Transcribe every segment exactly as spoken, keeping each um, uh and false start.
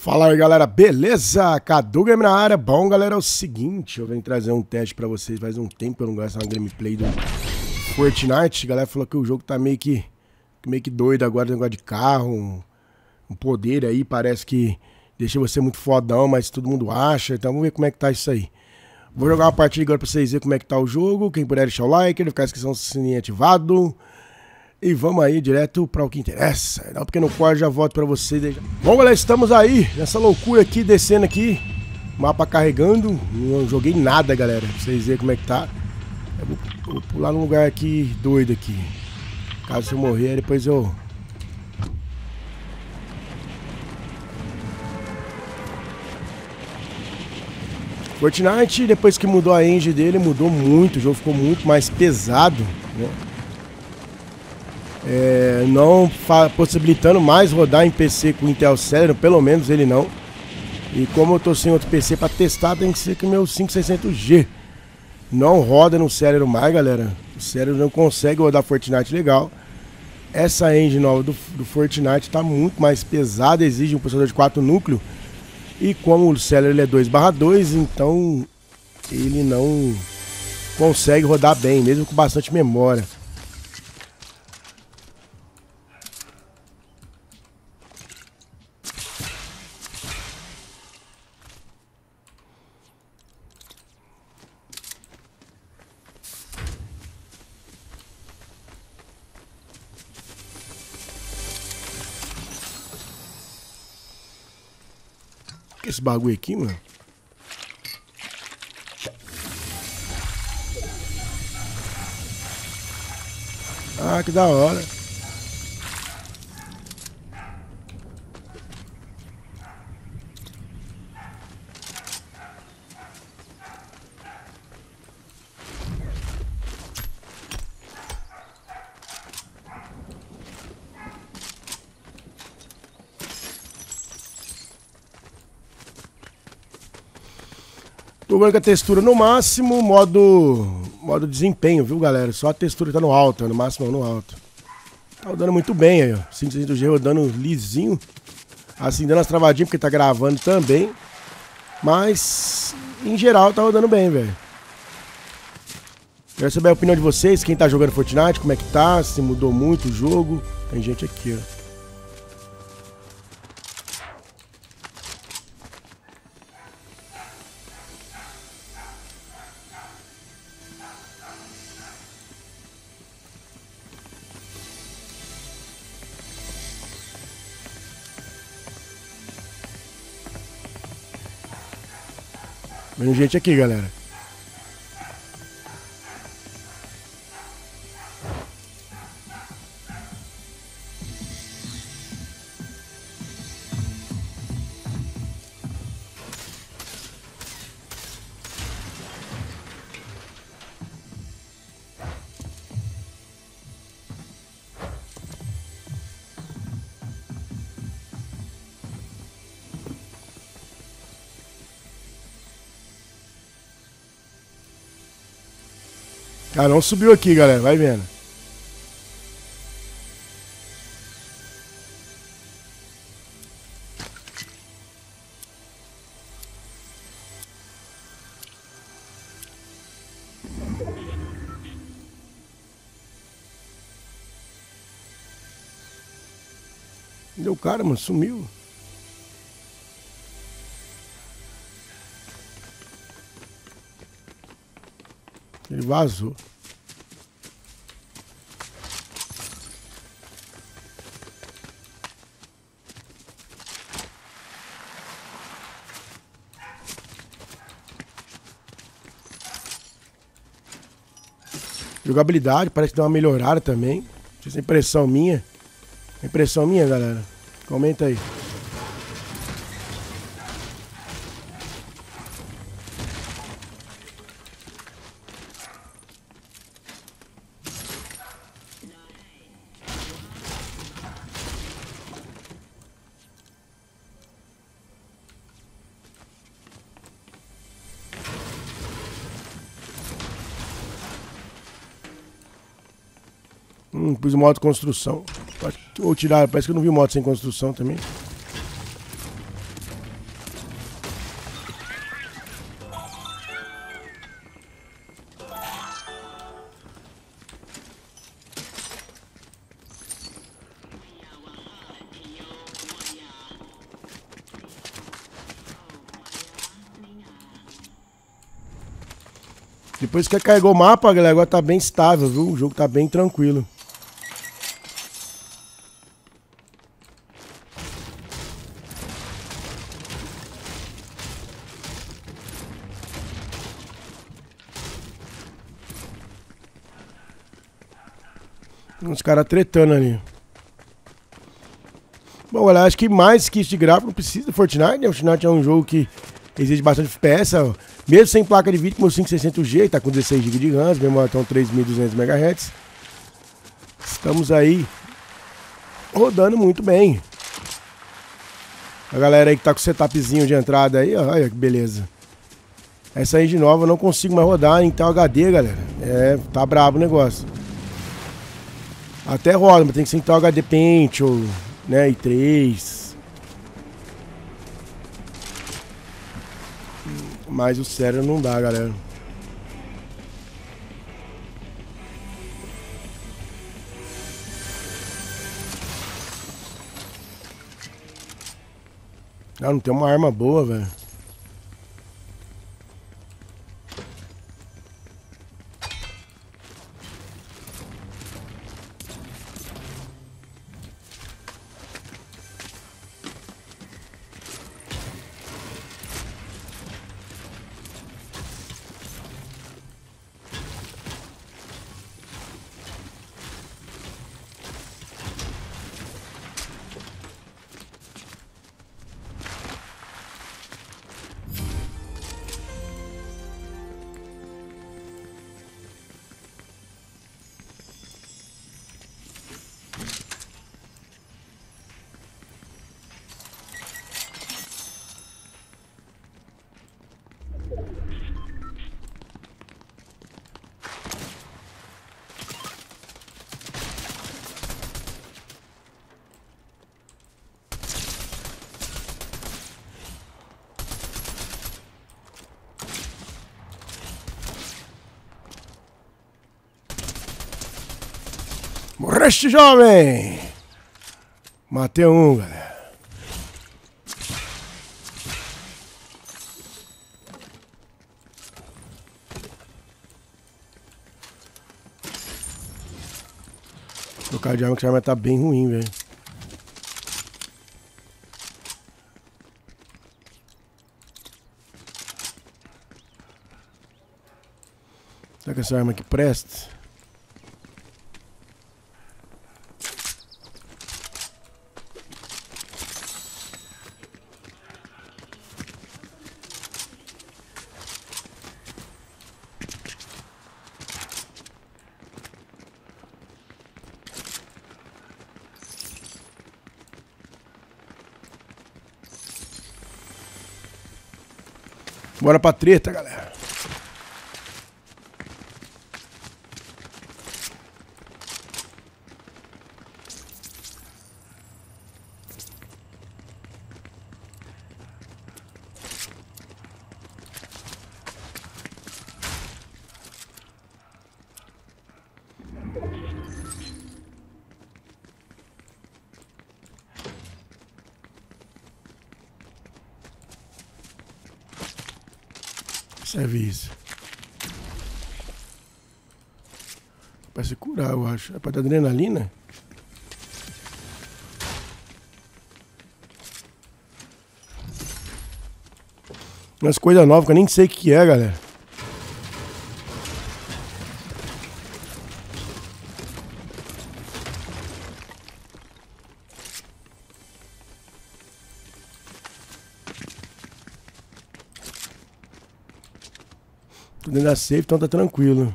Fala aí, galera, beleza? Cadu Game na área. Bom, galera, é o seguinte, eu venho trazer um teste pra vocês. Faz um tempo que eu não gosto de uma gameplay do Fortnite. A galera falou que o jogo tá meio que, meio que doido agora, negócio de carro, um, um poder aí, parece que deixa você muito fodão, mas todo mundo acha. Então vamos ver como é que tá isso aí. Vou jogar uma partida agora pra vocês verem como é que tá o jogo. Quem puder deixar o like, ele ficar a inscrição do sininho ativado. E vamos aí direto para o que interessa. Dá um pequeno corte, já volto para vocês. Bom, galera, estamos aí nessa loucura aqui, descendo aqui. Mapa carregando. Não joguei nada, galera, pra vocês verem como é que tá. Eu vou, vou pular num lugar aqui doido aqui. Caso eu morrer, depois eu... Fortnite, depois que mudou a engine dele, mudou muito. O jogo ficou muito mais pesado, né? É, não possibilitando mais rodar em P C com o Intel Celeron, pelo menos ele não. E como eu tô sem outro P C para testar, tem que ser que o meu cinco seis zero zero G não roda no Celeron mais, galera. O Celeron não consegue rodar Fortnite legal. Essa engine nova do, do Fortnite tá muito mais pesada, exige um processador de quatro núcleos. E como o Celeron ele é dois barra dois, então ele não consegue rodar bem, mesmo com bastante memória. Esse bagulho aqui, mano. Ah, que da hora. Tô com a textura no máximo, modo modo desempenho, viu, galera? Só a textura tá no alto, no máximo no alto. Tá rodando muito bem aí, ó. cinco seis zero zero G rodando lisinho. Assim, dando as travadinhas, porque tá gravando também. Mas, em geral, tá rodando bem, velho. Quero saber a opinião de vocês, quem tá jogando Fortnite, como é que tá, se mudou muito o jogo. Tem gente aqui, ó. Vem gente aqui, galera. Cara, não subiu aqui, galera. Vai vendo. Deu o cara, mano. Sumiu. Ele vazou. Jogabilidade, parece que deu uma melhorada também. Não sei se é impressão minha. É impressão minha, galera. Comenta aí. Hum, pus o modo construção. Ou tirar, parece que eu não vi modo sem construção também. Depois que carregou o mapa, galera, agora tá bem estável, viu? O jogo tá bem tranquilo. Os caras tretando ali. Bom, galera, acho que mais que isso de gráfico não precisa do Fortnite, né? O Fortnite é um jogo que exige bastante F P S, ó. Mesmo sem placa de vídeo, como o cinco mil e seiscentos G, tá com dezesseis gigas de RAM, memória então três mil e duzentos megahertz. Estamos aí rodando muito bem. A galera aí que tá com o setupzinho de entrada aí, ó, olha que beleza. Essa aí de nova eu não consigo mais rodar em tal H D, galera. É, tá brabo o negócio. Até roda, mas tem que ser em tal H D Paint ou... né, e três. Mas o sério não dá, galera. Ah, não tem uma arma boa, velho. Morreste, jovem! Matei um, galera. Trocar de arma que essa arma tá bem ruim, velho. Será que essa arma aqui presta? Bora pra treta, galera. Serviço. Pra se curar, eu acho. É pra dar adrenalina? Umas coisas novas que eu nem sei o que é, galera. Dentro da safe, então tá tranquilo.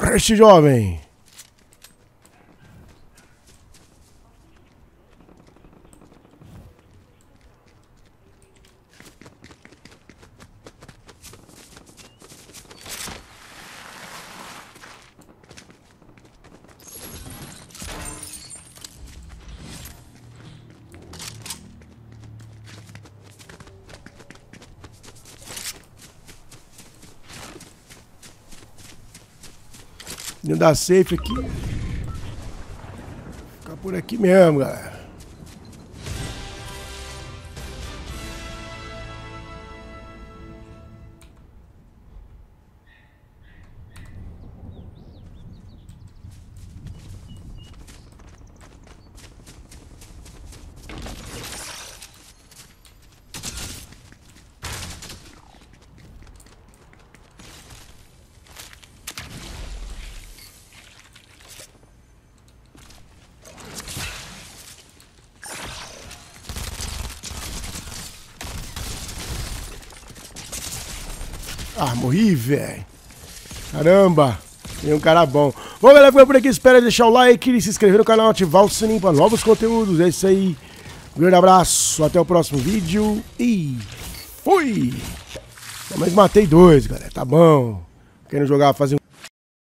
Reste, jovem. Dentro da safe aqui. Vou ficar por aqui mesmo, galera. Ah, morri, velho. Caramba, tem um cara bom. Bom, galera, ficou por aqui. Espera deixar o like, se inscrever no canal, ativar o sininho para novos conteúdos. É isso aí. Um grande abraço, até o próximo vídeo e fui! Mas matei dois, galera. Tá bom. Quem não jogar, fazer um...